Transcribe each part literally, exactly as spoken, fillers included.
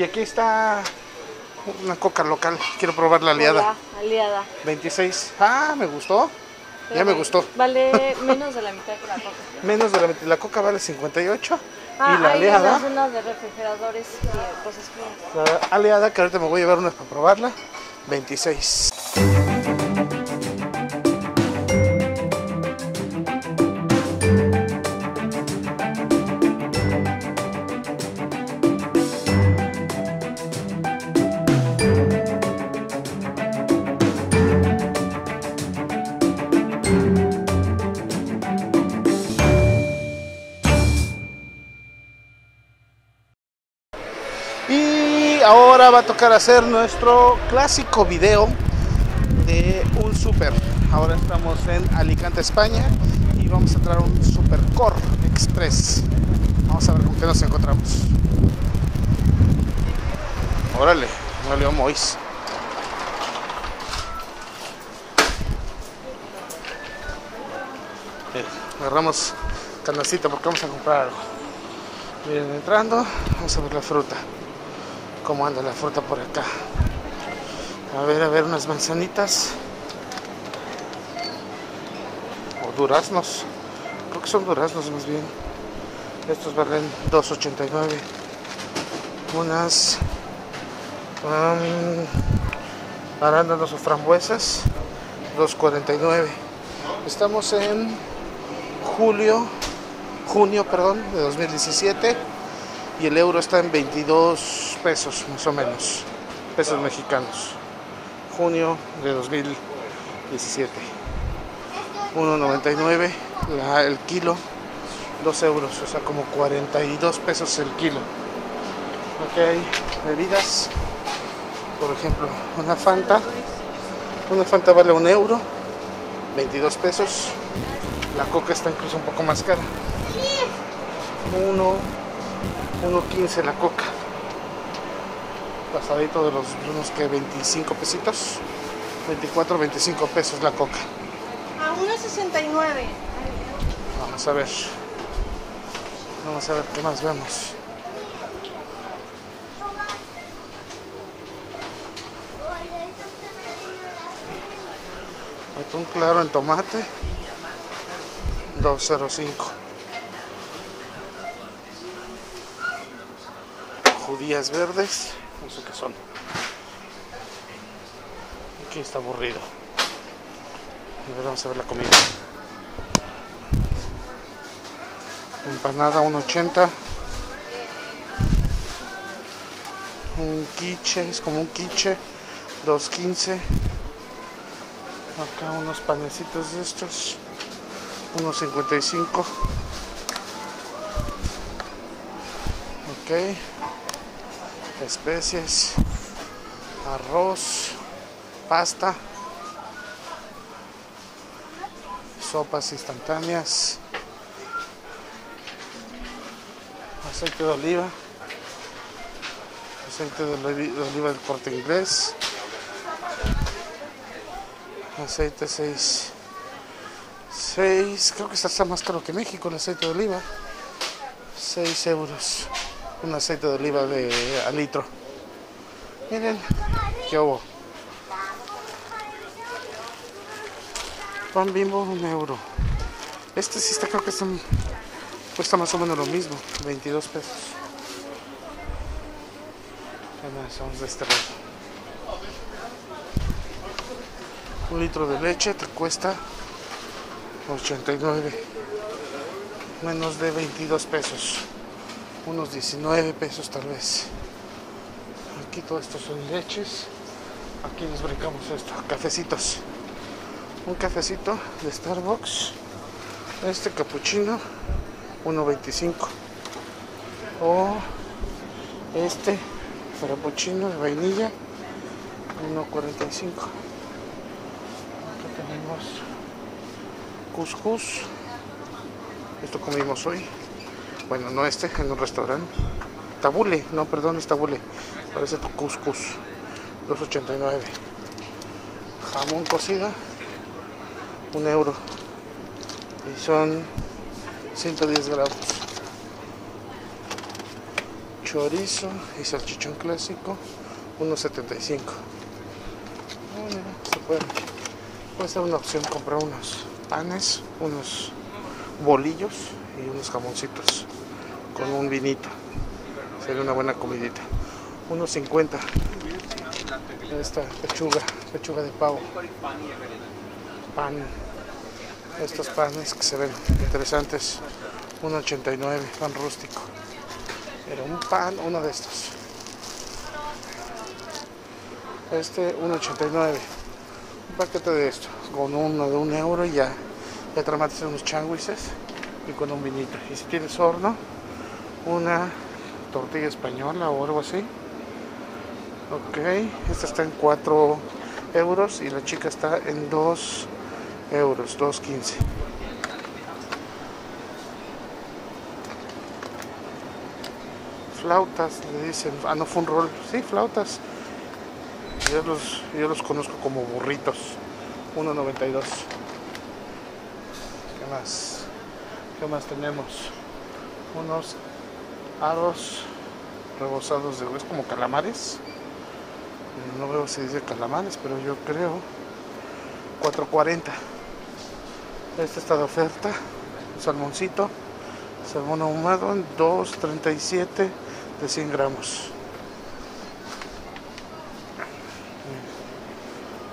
Y aquí está una coca local. Quiero probar la aliada. Aliada. veintiséis. Ah, me gustó. Pero ya me gustó. Vale menos de la mitad que la coca. Menos de la mitad. La coca vale cincuenta y ocho. Ah, y la aliada. Hay unas de refrigeradores y cosas frías. La aliada, que ahorita me voy a llevar unas para probarla. veintiséis. Ahora va a tocar hacer nuestro clásico video de un super. Ahora estamos en Alicante, España, y vamos a entrar a un Supercor Express. Vamos a ver con qué nos encontramos. Órale, no le oís. Agarramos canacita porque vamos a comprar algo. Miren, entrando, vamos a ver la fruta. Cómo anda la fruta por acá. A ver, a ver, unas manzanitas o duraznos, creo que son duraznos más bien. Estos valen dos ochenta y nueve. Unas um, arándanos o frambuesas, dos cuarenta y nueve. Estamos en julio junio perdón de dos mil diecisiete. Y el euro está en veintidós pesos, más o menos, pesos mexicanos. Junio de dos mil diecisiete. uno noventa y nueve el kilo, dos euros, o sea, como cuarenta y dos pesos el kilo. Aquí hay bebidas, por ejemplo, una Fanta. Una Fanta vale un euro, veintidós pesos. La Coca está incluso un poco más cara. Uno... uno quince la coca, pasadito de los unos que veinticinco pesitos, veinticuatro, veinticinco pesos la coca. A uno sesenta y nueve. Vamos a ver, vamos a ver qué más vemos. Atún claro en tomate, dos cero cinco. Judías verdes, no sé qué son. Aquí está aburrido. A ver, vamos a ver la comida. Empanada uno ochenta. Un quiche, es como un quiche, dos quince. Acá unos panecitos de estos, uno cincuenta y cinco. Ok. Especies, arroz, pasta, sopas instantáneas, aceite de oliva, aceite de oliva del Corte Inglés, aceite seis, seis, creo que está más caro que México el aceite de oliva, seis euros. Un aceite de oliva de a litro. Miren, qué hubo. Pan Bimbo, un euro. Este sí está, creo que está, cuesta más o menos lo mismo, veintidós pesos. Vamos de este lado. Un litro de leche te cuesta ochenta y nueve, menos de veintidós pesos. Unos diecinueve pesos tal vez. Aquí todo esto son leches. Aquí nos brincamos esto. Cafecitos. Un cafecito de Starbucks. Este capuchino, uno veinticinco. O este frappuccino de vainilla, uno cuarenta y cinco. Acá tenemos cuscús. Esto comimos hoy. Bueno, no este, en un restaurante. Tabule, no, perdón, es tabule. Parece cuscús. dos ochenta y nueve. Jamón cocido, un euro. Y son ciento diez gramos. chorizo y salchichón clásico, uno setenta y cinco. Oh, mira, se puede. Puede ser una opción comprar unos panes, unos bolillos y unos jamoncitos con un vinito. Sería una buena comidita. uno cincuenta. Esta pechuga, pechuga de pavo. Pan. Estos panes que se ven interesantes. uno ochenta y nueve, pan rústico. Pero un pan, uno de estos. Este, uno ochenta y nueve. Un paquete de estos. Con uno de un euro y ya. Ya tramaste unos sándwiches y con un vinito. Y si tienes horno, una tortilla española o algo así. Ok, esta está en cuatro euros y la chica está en dos euros, dos quince. Flautas, le dicen. Ah, no, fue un roll. Sí, flautas. Yo los, yo los conozco como burritos. uno noventa y dos. ¿Qué más? ¿Qué más tenemos? Unos aros rebozados de hueso, como calamares. No veo si dice calamares, pero yo creo. cuatro cuarenta. Este está de oferta. Un salmoncito. Salmón ahumado en dos treinta y siete de cien gramos.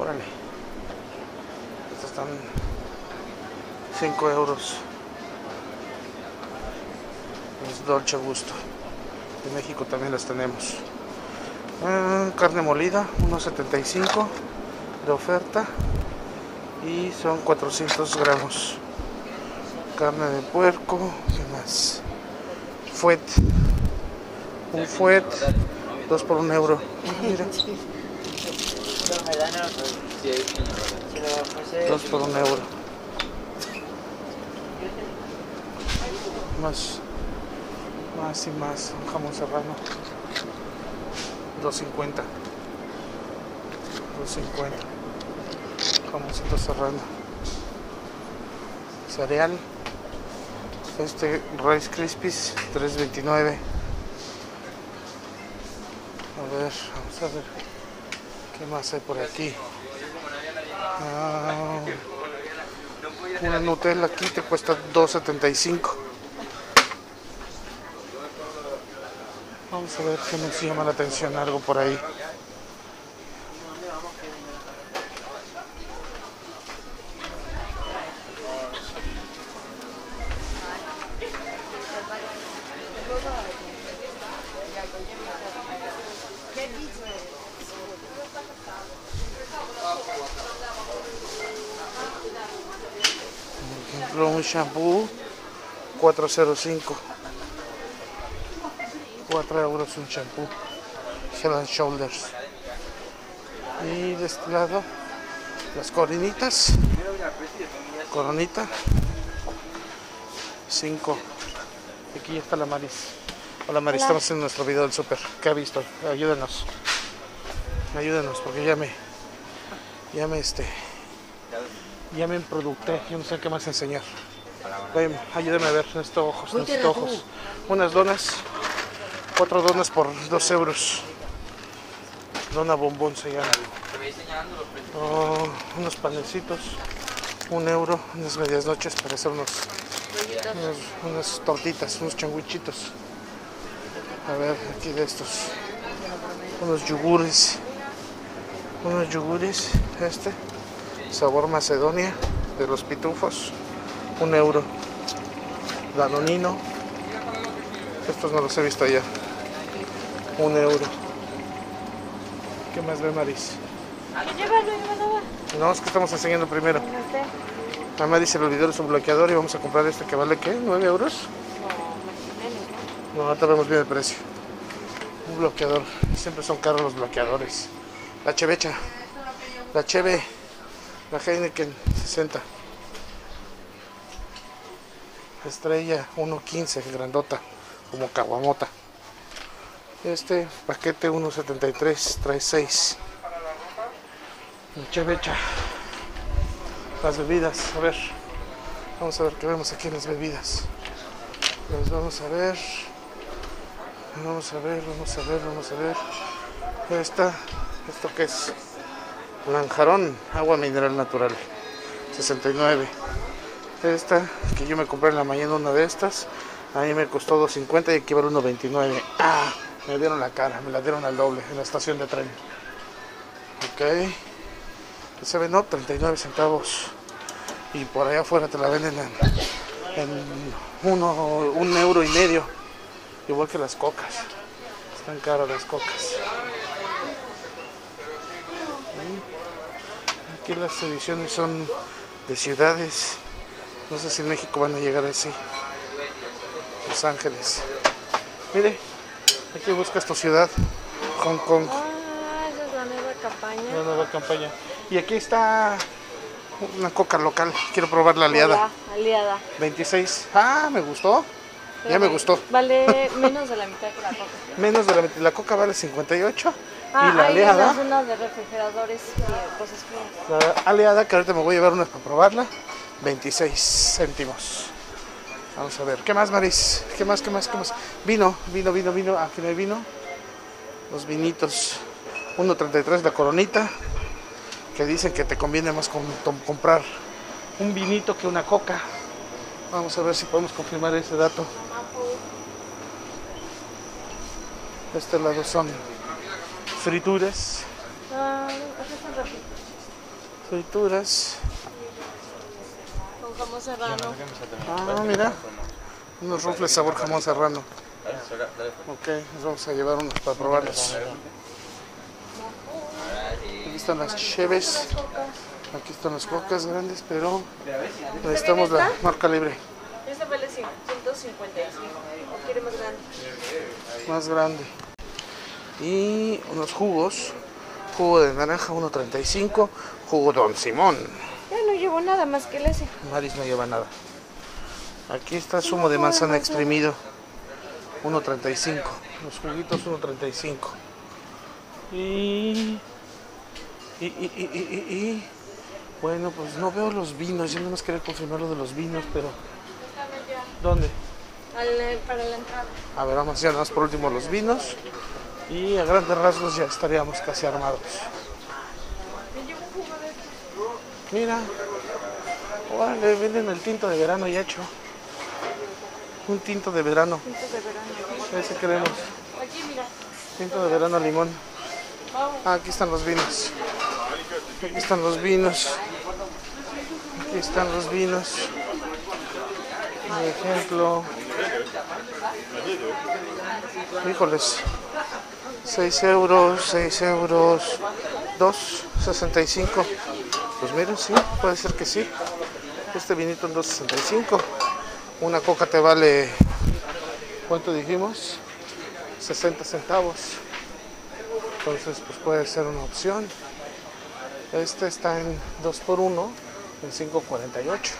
Órale. Estos están cinco euros. Es Dolce Gusto. En México también las tenemos. Eh, carne molida, uno setenta y cinco de oferta. Y son cuatrocientos gramos. Carne de puerco. ¿Qué más? Fuet. Un fuet. Dos por un euro. Mira. Dos por un euro. Más. Más y más. Un jamón serrano. dos cincuenta. dos cincuenta. Jamoncito serrano. Cereal. Este Rice Krispies, tres veintinueve. A ver, vamos a ver qué más hay por aquí. Ah, una Nutella aquí te cuesta dos setenta y cinco. Vamos a ver qué nos llama la atención, algo por ahí. Un shampoo, cuatro cero cinco, cuatro euros un shampoo. Shell and Shoulders. Y de este lado las coronitas, coronita cinco. Aquí ya está la Maris. Hola Maris. Hola. Estamos en nuestro video del super. ¿Qué ha visto? Ayúdenos, ayúdenos porque ya me ya me este ya me producté, yo no sé qué más enseñar. Ayúdeme a ver, necesito ojos, necesito ojos. Unas donas, cuatro donas por dos euros. Dona bombón se llama. Oh, unos panecitos, un euro, unas medias noches para hacer unos, unas, unas tortitas, unos changuichitos. A ver, aquí de estos, unos yogures, unos yogures, este. Sabor Macedonia de los pitufos, un euro. Danonino, estos no los he visto allá, un euro. ¿Qué más ve Maris? No, es que estamos enseñando primero. A Maris se le olvidó su bloqueador y vamos a comprar este que vale, ¿qué? ¿nueve euros? No, ahorita vemos bien el precio. Un bloqueador, siempre son caros los bloqueadores. La chevecha, la cheve. La Heineken, sesenta. Estrella, uno quince, grandota, como caguamota. Este paquete, uno setenta y tres, trae seis. Mucha becha. Las bebidas, a ver. Vamos a ver qué vemos aquí en las bebidas. Las vamos a ver. Vamos a ver, vamos a ver, vamos a ver. Esta, ¿esto qué es? Lanjarón, agua mineral natural, sesenta y nueve. Esta, que yo me compré en la mañana una de estas, a mí me costó dos cincuenta y equivale a uno veintinueve. ¡Ah! Me dieron la cara, me la dieron al doble en la estación de tren. Ok. Se ven, ¿no? treinta y nueve centavos. Y por allá afuera te la venden en, en uno, un euro y medio. Igual que las cocas. Están caras las cocas. Aquí las ediciones son de ciudades. No sé si en México van a llegar así. Los Ángeles. Mire, aquí buscas tu ciudad. Hong Kong. Ah, esa es la nueva campaña. La nueva campaña. Y aquí está una coca local. Quiero probar la aliada. Hola, aliada. veintiséis. Ah, me gustó. Pero ya me gustó. Vale menos de la mitad que la coca. Menos de la mitad. La coca vale cincuenta y ocho. Ah, y la aliada. Es una de refrigeradores y cosas frías. La aliada, que ahorita me voy a llevar unas para probarla. veintiséis céntimos. Vamos a ver. ¿Qué más, Maris? ¿Qué más, qué más, qué más? Vino, vino, vino, vino. Aquí no hay vino. Los vinitos. uno treinta y tres la Coronita. Que dicen que te conviene más con, con, comprar un vinito que una coca. Vamos a ver si podemos confirmar ese dato. De este lado son frituras. Frituras. Con jamón serrano. Ah, mira. Unos rufles sabor jamón serrano. Ok, nos vamos a llevar unos para probarlos. Aquí están las cheves, aquí están las cocas grandes, pero necesitamos la marca libre. Esta vale ciento cincuenta y cinco, ¿o quiere más grande? Más grande. Y unos jugos, jugo de naranja uno treinta y cinco, jugo Don Simón. Ya no llevo nada más que el ese. Maris no lleva nada. Aquí está zumo de manzana exprimido, uno treinta y cinco, los juguitos uno treinta y cinco. Y... Y, y, y, y, y, bueno, pues no veo los vinos. Yo no más quería confirmar lo de los vinos, pero... ¿Dónde? Al, para la entrada. A ver, vamos ya nada más por último los vinos. Y a grandes rasgos ya estaríamos casi armados. Mira. Vale, venden el tinto de verano ya hecho. Un tinto de verano. Tinto de verano. Ese queremos. Aquí, mira. Tinto de verano limón. Ah, aquí están los vinos. Aquí están los vinos. Aquí están los vinos. Por ejemplo. Híjoles. seis euros, seis euros. dos sesenta y cinco. Pues mira, sí, puede ser que sí. Este vinito en dos sesenta y cinco. Una coca te vale... ¿Cuánto dijimos? sesenta centavos. Entonces, pues puede ser una opción. Este está en dos por uno, en cinco cuarenta y ocho.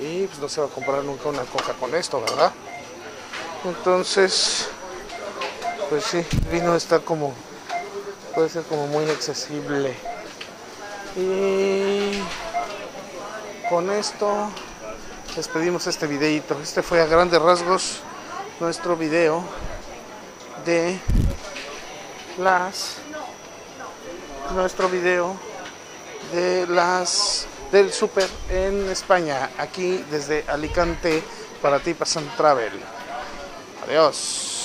Y pues no se va a comprar nunca una coca con esto, ¿verdad? Entonces, pues sí, vino está como, puede ser como muy accesible. Y con esto les pedimos este videito. Este fue a grandes rasgos nuestro video de... las nuestro video de las del super en España, aquí desde Alicante para Tips and Travel. Adiós.